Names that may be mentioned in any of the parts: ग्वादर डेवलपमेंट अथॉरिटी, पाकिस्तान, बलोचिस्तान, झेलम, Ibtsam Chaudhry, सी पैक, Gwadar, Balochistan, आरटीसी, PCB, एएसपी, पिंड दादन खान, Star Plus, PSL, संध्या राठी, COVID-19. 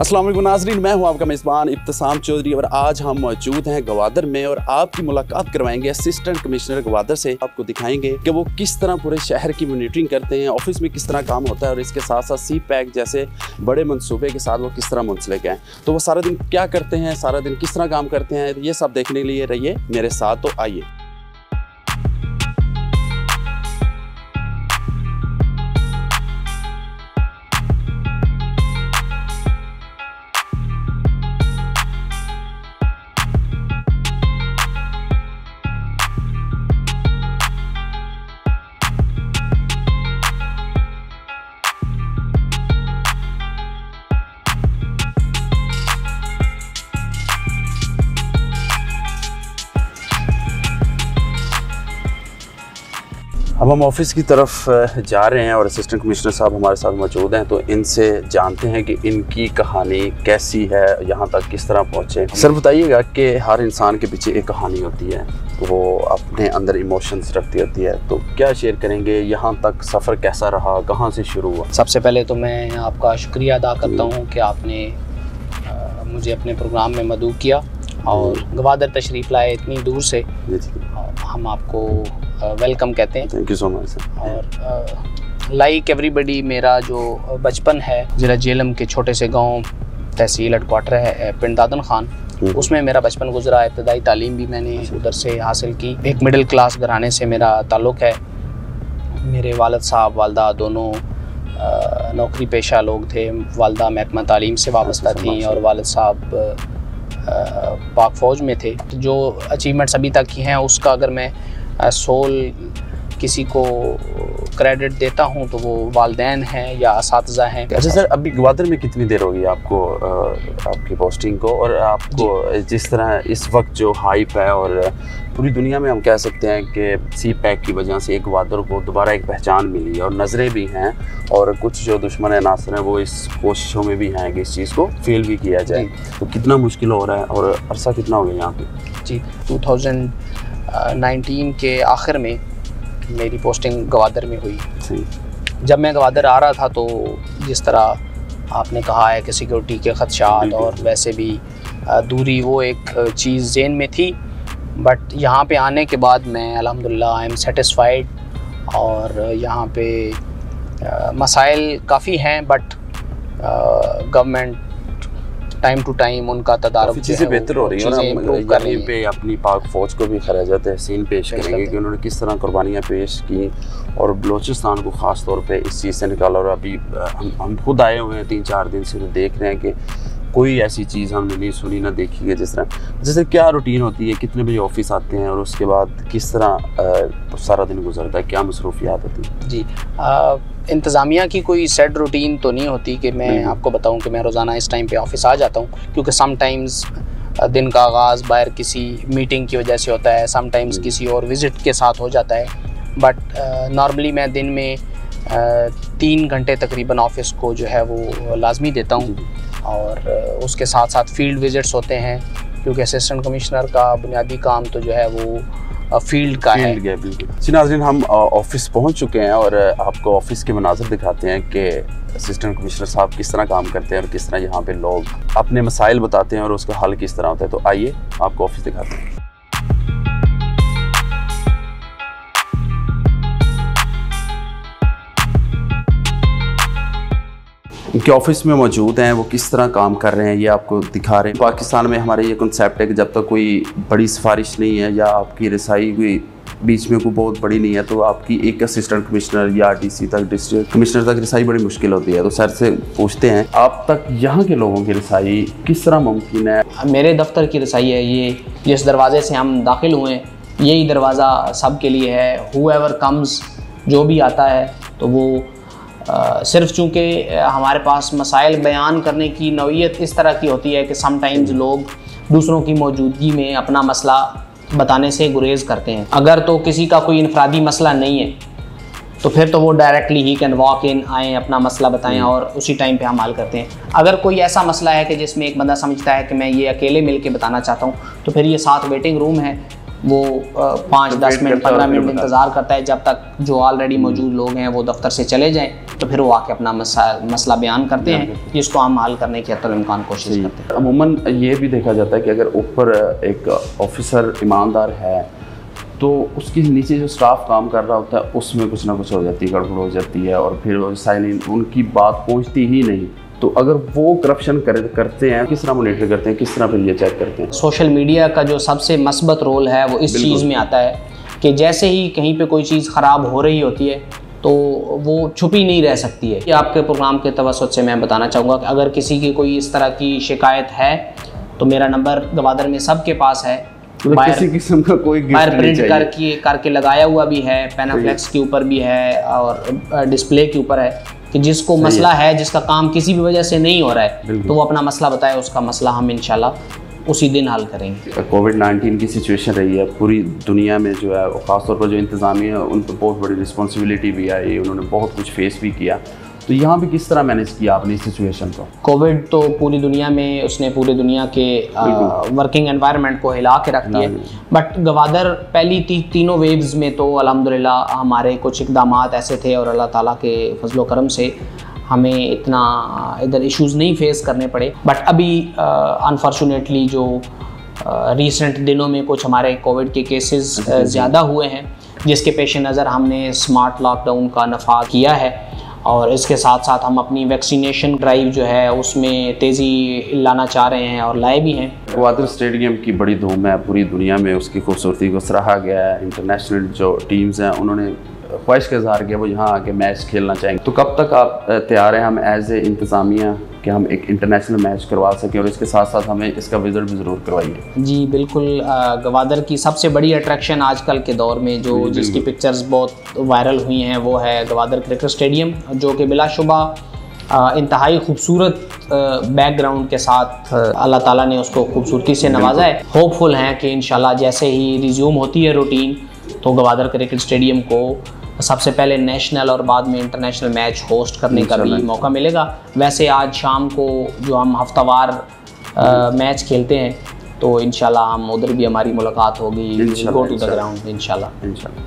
अस्सलाम वालेकुम नाज़रीन, मैं हूं आपका मेज़बान इब्तसाम चौधरी और आज हम मौजूद हैं ग्वादर में और आपकी मुलाकात करवाएंगे असिस्टेंट कमिश्नर ग्वादर से। आपको दिखाएंगे कि वो किस तरह पूरे शहर की मॉनिटरिंग करते हैं, ऑफिस में किस तरह काम होता है और इसके साथ साथ सी पैक जैसे बड़े मनसूबे के साथ वो किस तरह मुंसलिक हैं। तो वो सारा दिन क्या करते हैं, सारा दिन किस तरह काम करते हैं, ये सब देखने के लिए रहिए मेरे साथ। तो आइए। अब हम ऑफिस की तरफ जा रहे हैं और असिस्टेंट कमिश्नर साहब हमारे साथ मौजूद हैं, तो इनसे जानते हैं कि इनकी कहानी कैसी है, यहाँ तक किस तरह पहुँचे। सर बताइएगा कि हर इंसान के पीछे एक कहानी होती है, वो अपने अंदर इमोशंस रखती होती है, तो क्या शेयर करेंगे, यहाँ तक सफ़र कैसा रहा, कहाँ से शुरू हुआ? सबसे पहले तो मैं आपका शुक्रिया अदा करता हूँ कि आपने मुझे अपने प्रोग्राम में मदऊ किया और ग्वादर तशरीफ़ लाए इतनी दूर से। हम आपको वेलकम कहते हैं। Thank you so much. और लाइक एवरीबडी, मेरा जो बचपन है ज़िला झेलम के छोटे से गांव तहसील हेडक्वाटर है पिंड दादन खान, उसमें मेरा बचपन गुजरा। इब्तदाई तालीम भी मैंने उधर से हासिल की। एक मिडिल क्लास घराने से मेरा ताल्लुक़ है। मेरे वालद साहब वालदा दोनों नौकरी पेशा लोग थे। वालदा महकमा तालीम से वाबस्ता थी और वालद साहब पाक फ़ौज में थे। जो अचीवमेंट्स अभी तक की हैं उसका अगर मैं सोल किसी को क्रेडिट देता हूं तो वो वालदैन हैं या असातिज़ा हैं। अच्छा सर, अभी ग्वादर में कितनी देर होगी आपको आपकी पोस्टिंग को, और आपको जिस तरह इस वक्त जो हाइप है और पूरी दुनिया में हम कह सकते हैं कि सी पैक की वजह से एक ग्वादर को दोबारा एक पहचान मिली और नज़रें भी हैं और कुछ जो दुश्मन अनासर हैं वो इस कोशिशों में भी हैं कि इस चीज़ को फेल भी किया जाए, तो कितना मुश्किल हो रहा है और अरसा कितना हो गया यहाँ पे? जी, 2019 के आखिर में मेरी पोस्टिंग ग्वादर में हुई। जब मैं ग्वादर आ रहा था तो जिस तरह आपने कहा है कि सिक्योरिटी के ख़दशात और वैसे भी दूरी, वो एक चीज़ जेन में थी, बट यहाँ पे आने के बाद मैं अल्हम्दुलिल्लाह आई एम सेटिस्फाइड। और यहाँ पे मसाइल काफ़ी हैं but government time to time उनका तदारक चीज़ें बेहतर हो रही है। पे अपनी पाक फ़ौज को भी खराजात तहसीन पेश करेंगे कि उन्होंने किस तरह कुर्बानियाँ पेश की और बलोचिस्तान को ख़ास तौर पे इस चीज़ से निकाला। और अभी हम खुद आए हुए हैं 3-4 दिन से, देख रहे हैं कि कोई ऐसी चीज़ हमने नहीं सुनी ना देखी है। जिस तरह जैसे क्या रूटीन होती है, कितने बजे ऑफिस आते हैं और उसके बाद किस तरह सारा दिन गुजरता है, क्या मसरूफियात होती है? जी, इंतज़ामिया की कोई सेट रूटीन तो नहीं होती कि मैं आपको बताऊं कि मैं रोज़ाना इस टाइम पे ऑफिस आ जाता हूं, क्योंकि समटाइम्स दिन का आगाज़ बाहर किसी मीटिंग की वजह से होता है, समटाइम्स किसी और विज़िट के साथ हो जाता है, बट नॉर्मली मैं दिन में 3 घंटे तकरीबन ऑफिस को जो है वो लाजमी देता हूँ। और उसके साथ साथ फील्ड विज़िट्स होते हैं, क्योंकि असिस्टेंट कमिश्नर का बुनियादी काम तो जो है वो फील्ड का है। बिल्कुल। नाज़रीन, हम ऑफिस पहुंच चुके हैं और आपको ऑफिस के मनाज़र दिखाते हैं कि असिस्टेंट कमिश्नर साहब किस तरह काम करते हैं और किस तरह यहाँ पे लोग अपने मसाइल बताते हैं और उसका हल किस तरह होता है। तो आइए आपको ऑफिस दिखाते हैं। इनके ऑफिस में मौजूद हैं, वो किस तरह काम कर रहे हैं ये आपको दिखा रहे हैं। पाकिस्तान में हमारे ये कंसेप्ट है कि जब तक कोई बड़ी सिफारिश नहीं है या आपकी रसाई कोई बीच में कोई बहुत बड़ी नहीं है तो आपकी एक असिस्टेंट कमिश्नर या आरटीसी तक, डिस्ट्रिक्ट कमिश्नर तक रसाई बड़ी मुश्किल होती है। तो सर से पूछते हैं, आप तक यहाँ के लोगों की रसाई किस तरह मुमकिन है? मेरे दफ्तर की रसाई है ये, जिस दरवाज़े से हम दाखिल हुए हैं यही दरवाज़ा सब के लिए है। हूएवर कम्स, जो भी आता है, तो वो सिर्फ चूँकि हमारे पास मसाइल बयान करने की नौइयत इस तरह की होती है कि समटाइम्स लोग दूसरों की मौजूदगी में अपना मसला बताने से गुरेज करते हैं। अगर तो किसी का कोई इनफरादी मसला नहीं है तो फिर तो वो डायरेक्टली ही कैन वॉक इन, आएँ अपना मसला बताएं और उसी टाइम पे हम हल करते हैं। अगर कोई ऐसा मसला है कि जिसमें एक बंदा समझता है कि मैं ये अकेले मिल के बताना चाहता हूँ तो फिर ये साथ वेटिंग रूम है, वो 5-10 मिनट 15 मिनट इंतज़ार करता है जब तक जो ऑलरेडी मौजूद लोग हैं वो दफ्तर से चले जाएँ। तो फिर वो आके अपना मसला बयान करते हैं, जिसको हम हल करने की हतल-ए-इम्कान कोशिश करते हैं। अमूमन ये भी देखा जाता है कि अगर ऊपर एक ऑफिसर ईमानदार है तो उसके नीचे जो स्टाफ काम कर रहा होता है उसमें कुछ ना कुछ हो जाती है, गड़बड़ हो जाती है और फिर साइन इन उनकी बात पहुँचती ही नहीं। तो अगर वो करप्शन करते हैं, किस तरह मॉनिटर करते हैं, किस तरह फिर ये चेक करते हैं? सोशल मीडिया का जो सबसे मस्बत रोल है वो इस चीज़ में आता है कि जैसे ही कहीं पे कोई चीज़ ख़राब हो रही होती है तो वो छुपी नहीं रह सकती है। आपके प्रोग्राम के तवसुत से मैं बताना चाहूँगा कि अगर किसी की कोई इस तरह की शिकायत है तो मेरा नंबर गवादर में सबके पास है। किसी किस्म का कोई गिफ्ट प्रिंट करके लगाया हुआ भी है, पैनाफ्लेक्स के ऊपर भी है और डिस्प्ले के ऊपर है कि जिसको मसला है, जिसका काम किसी भी वजह से नहीं हो रहा है तो वो अपना मसला बताए, उसका मसला हम इंशाल्लाह उसी दिन हल करेंगे। कोविड-19 की सिचुएशन रही है पूरी दुनिया में जो है, ख़ासतौर पर जो इंतज़ामिया है उन पर बहुत बड़ी रिस्पॉन्सिबिलिटी भी आई, उन्होंने बहुत कुछ फेस भी किया। तो यहाँ भी किस तरह मैनेज किया आपने इस सिचुएशन को? कोविड तो पूरी दुनिया में उसने पूरी दुनिया के वर्किंग एनवायरनमेंट को हिला के रख दिया, बट गवादर पहली तीनों वेव्स में तो अल्हम्दुलिल्लाह हमारे कुछ इकदामात ऐसे थे और अल्लाह ताला के फजलो करम से हमें इतना इधर इश्यूज़ नहीं फेस करने पड़े। बट अभी अनफॉर्चुनेटली जो रिसेंट दिनों में कुछ हमारे कोविड के केसेस ज़्यादा हुए हैं, जिसके पेश नज़र हमने स्मार्ट लॉकडाउन का नफा किया है और इसके साथ साथ हम अपनी वैक्सीनेशन ड्राइव जो है उसमें तेज़ी लाना चाह रहे हैं और लाए भी हैं। ग्वादर स्टेडियम की बड़ी धूम है, पूरी दुनिया में उसकी खूबसूरती को सराहा गया है। इंटरनेशनल जो टीम्स हैं उन्होंने ख्वाहिश का इजहार किया वो यहाँ आके मैच खेलना चाहेंगे। तो कब तक आप तैयार हैं हम एज ए इंतज़ामिया कि हम एक इंटरनेशनल मैच करवा सकें और इसके साथ साथ हमें इसका विजिट भी ज़रूर करवाइए? जी बिल्कुल, ग्वादर की सबसे बड़ी अट्रैक्शन आजकल के दौर में जो जिसकी पिक्चर्स बहुत वायरल हुई हैं वो है ग्वादर क्रिकेट स्टेडियम, जो कि बिलाशुबा इंतहाई खूबसूरत बैकग्राउंड के साथ अल्लाह ताला ने उसको खूबसूरती से नवाजा है। होपफुल हैं कि इंशाल्लाह जैसे ही रिज्यूम होती है रूटीन तो ग्वादर क्रिकेट स्टेडियम को सबसे पहले नेशनल और बाद में इंटरनेशनल मैच होस्ट करने का भी मौका मिलेगा। वैसे आज शाम को जो हम हफ्तावार मैच खेलते हैं तो इंशाल्लाह हम उधर भी हमारी मुलाकात होगी, गो टू द ग्राउंड इंशाल्लाह।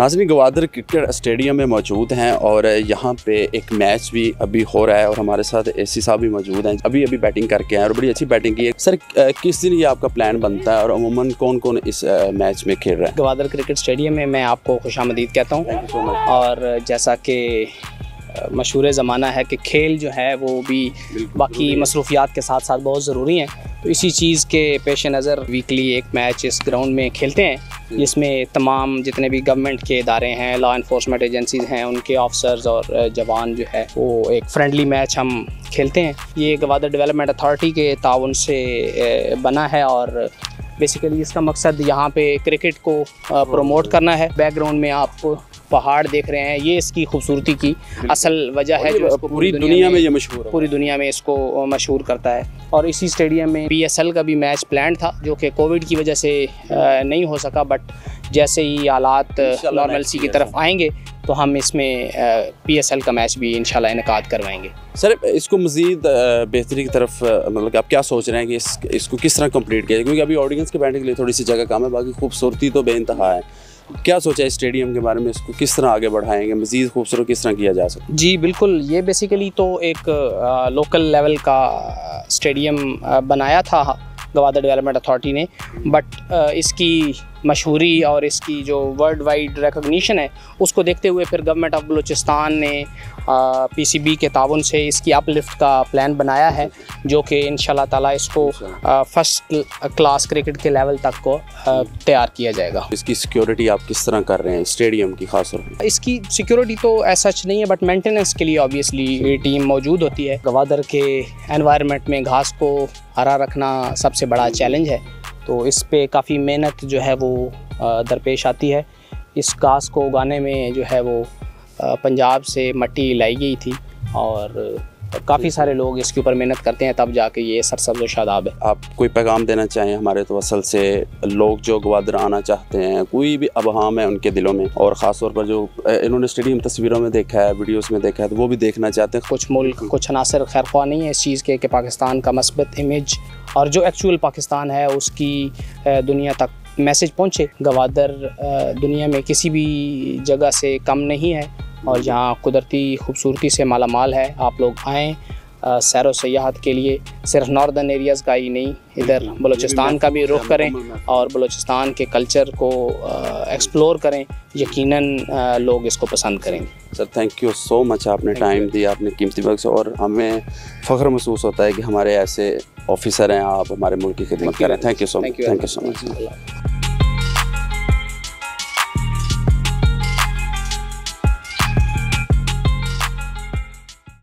नाज़रीन, ग्वादर क्रिकेट स्टेडियम में मौजूद हैं और यहाँ पे एक मैच भी अभी हो रहा है और हमारे साथ एसी साहब भी मौजूद हैं, अभी अभी बैटिंग करके आए और बड़ी अच्छी बैटिंग की है। सर, किस दिन ये आपका प्लान बनता है और अमूमन कौन कौन इस मैच में खेल रहा है? ग्वादर क्रिकेट स्टेडियम में मैं आपको खुशामदीद कहता हूँ और जैसा कि मशहूर ज़माना है कि खेल जो है वो भी बाकी मसरूफियात के साथ साथ बहुत ज़रूरी हैं, तो इसी चीज़ के पेश नज़र वीकली एक मैच इस ग्राउंड में खेलते हैं जिसमें तमाम जितने भी गवर्नमेंट के इदारे हैं, लॉ इन्फोर्समेंट एजेंसीज़ हैं, उनके ऑफिसर्स और जवान जो है वो एक फ्रेंडली मैच हम खेलते हैं। ये ग्वादर डेवलपमेंट अथॉरिटी के ताउन से बना है और बेसिकली इसका मकसद यहाँ पे क्रिकेट को प्रमोट करना है। बैकग्राउंड में आपको पहाड़ देख रहे हैं, ये इसकी खूबसूरती की असल वजह है जो पूरी दुनिया में ये मशहूर है, पूरी दुनिया में इसको मशहूर करता है। और इसी स्टेडियम में PSL का भी मैच प्लान था जो कि कोविड की वजह से नहीं हो सका, बट जैसे ही हालात नॉर्मलसी की तरफ आएंगे तो हम इसमें PSL का मैच भी इंशाल्लाह इनकाद करवाएंगे। सर, इसको मज़ीद बेहतरी की तरफ मतलब आप क्या सोच रहे हैं कि इसको किस तरह कंप्लीट किया जाए, क्योंकि अभी ऑडियंस के बैठने के लिए थोड़ी सी जगह कम है, बाकी खूबसूरती तो बेइंतहा है। क्या सोचा है स्टेडियम के बारे में, इसको किस तरह आगे बढ़ाएंगे, मज़ीद खूबसूरत किस तरह किया जा सकता है? जी बिल्कुल, ये बेसिकली तो एक लोकल लेवल का स्टेडियम बनाया था ग्वादर डेवलपमेंट अथॉरिटी ने, बट इसकी मशहूरी और इसकी जो वर्ल्ड वाइड रिकॉग्निशन है उसको देखते हुए फिर गवर्नमेंट ऑफ बलूचिस्तान ने PCB के ताउन से इसकी अपलिफ्ट का प्लान बनाया है जो कि इंशाल्लाह ताला इसको फर्स्ट क्लास क्रिकेट के लेवल तक को तैयार किया जाएगा। इसकी सिक्योरिटी आप किस तरह कर रहे हैं स्टेडियम की? खासतौर पर इसकी सिक्योरिटी तो ऐसा नहीं है, बट मेंटेनेंस के लिए ऑब्वियसली टीम मौजूद होती है। ग्वादर के एनवायरनमेंट में घास को हरा रखना सबसे बड़ा चैलेंज है, तो इस पे काफ़ी मेहनत जो है वो दरपेश आती है। इस घास को उगाने में जो है वो पंजाब से मिट्टी लाई गई थी और काफ़ी सारे लोग इसके ऊपर मेहनत करते हैं तब जाके ये सरसब्ज़ शादाब है। आप कोई पैगाम देना चाहें हमारे तवसल से, लोग जो ग्वादर आना चाहते हैं, कोई भी अबहम है उनके दिलों में और ख़ास तौर पर जो इन्होंने स्टेडियम तस्वीरों में देखा है, वीडियोस में देखा है, तो वो भी देखना चाहते हैं? कुछ मुल्क, कुछ अनासर खैरख्वाह नहीं है इस चीज़ के कि पाकिस्तान का मस्बत इमेज और जो एक्चुअल पाकिस्तान है उसकी दुनिया तक मैसेज पहुँचे। गवादर दुनिया में किसी भी जगह से कम नहीं है और यहाँ कुदरती खूबसूरती से माला माल है। आप लोग आएँ सैर सयाहत के लिए, सिर्फ नॉर्दर्न एरियाज़ का ही नहीं, इधर बलूचिस्तान का भी रुख करें और बलूचिस्तान के कल्चर को एक्सप्लोर करें। यकीनन लोग इसको पसंद करेंगे। Sir thank you so much, आपने टाइम दिया, आपने कीमती वक्त, और हमें फ़ख्र महसूस होता है कि हमारे ऐसे ऑफिसर हैं, आप हमारे मुल्क की खिदमत करें। Thank you so much.